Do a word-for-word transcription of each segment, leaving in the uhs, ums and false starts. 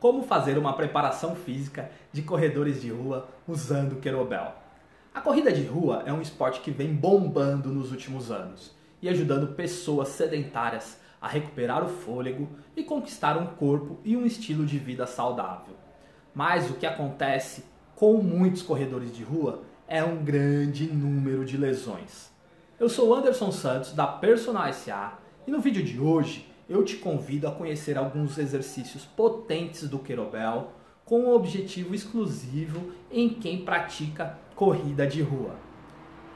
como fazer uma preparação física de corredores de rua usando kettlebell. A corrida de rua é um esporte que vem bombando nos últimos anos e ajudando pessoas sedentárias a recuperar o fôlego e conquistar um corpo e um estilo de vida saudável. Mas o que acontece com muitos corredores de rua é um grande número de lesões. Eu sou Anderson Santos da Personal S A e no vídeo de hoje eu te convido a conhecer alguns exercícios potentes do kettlebell com um objetivo exclusivo em quem pratica corrida de rua.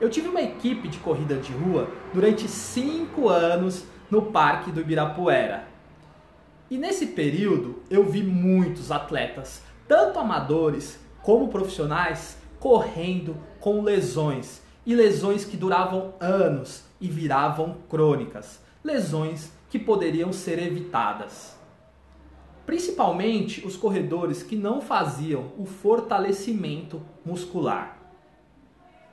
Eu tive uma equipe de corrida de rua durante cinco anos no Parque do Ibirapuera. E nesse período eu vi muitos atletas, tanto amadores como profissionais, correndo com lesões. E lesões que duravam anos e viravam crônicas. Lesões que poderiam ser evitadas. Principalmente os corredores que não faziam o fortalecimento muscular.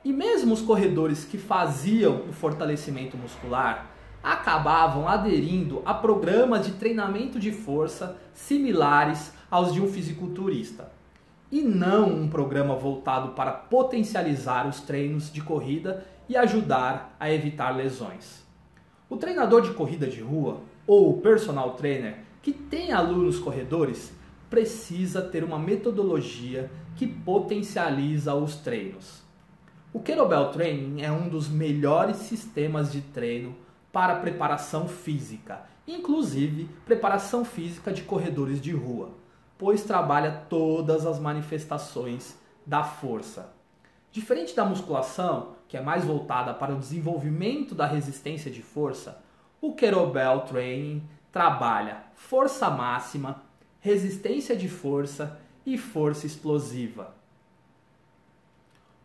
E mesmo os corredores que faziam o fortalecimento muscular acabavam aderindo a programas de treinamento de força similares aos de um fisiculturista. E não um programa voltado para potencializar os treinos de corrida e ajudar a evitar lesões. O treinador de corrida de rua, ou o personal trainer, que tem alunos corredores, precisa ter uma metodologia que potencializa os treinos. O Kettlebell Training é um dos melhores sistemas de treino para preparação física, inclusive preparação física de corredores de rua, pois trabalha todas as manifestações da força. Diferente da musculação, que é mais voltada para o desenvolvimento da resistência de força, o Kettlebell Training trabalha força máxima, resistência de força e força explosiva.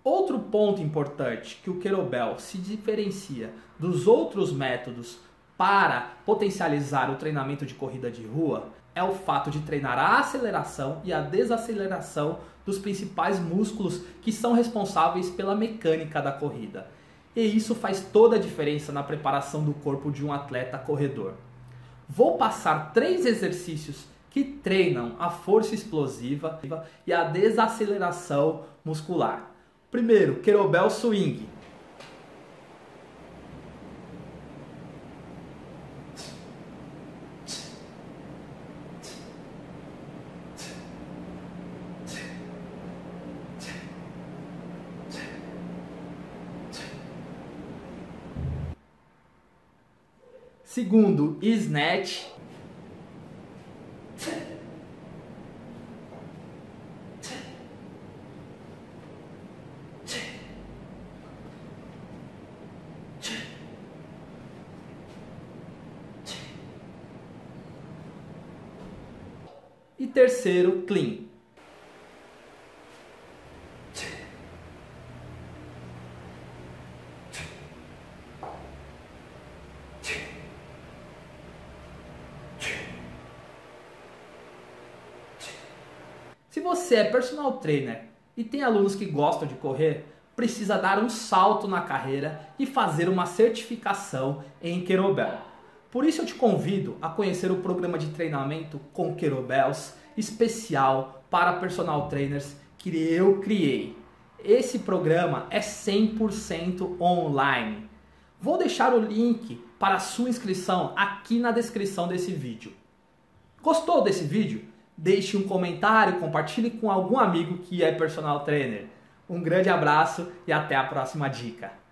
Outro ponto importante que o Kettlebell se diferencia dos outros métodos para potencializar o treinamento de corrida de rua é o fato de treinar a aceleração e a desaceleração dos principais músculos que são responsáveis pela mecânica da corrida. E isso faz toda a diferença na preparação do corpo de um atleta corredor. Vou passar três exercícios que treinam a força explosiva e a desaceleração muscular. Primeiro, kettlebell swing. Segundo, snatch. E terceiro, clean. Se você é personal trainer e tem alunos que gostam de correr, precisa dar um salto na carreira e fazer uma certificação em kettlebell. Por isso eu te convido a conhecer o programa de treinamento com kettlebells especial para personal trainers que eu criei. Esse programa é cem por cento online. Vou deixar o link para a sua inscrição aqui na descrição desse vídeo. Gostou desse vídeo? Deixe um comentário, compartilhe com algum amigo que é personal trainer. Um grande abraço e até a próxima dica.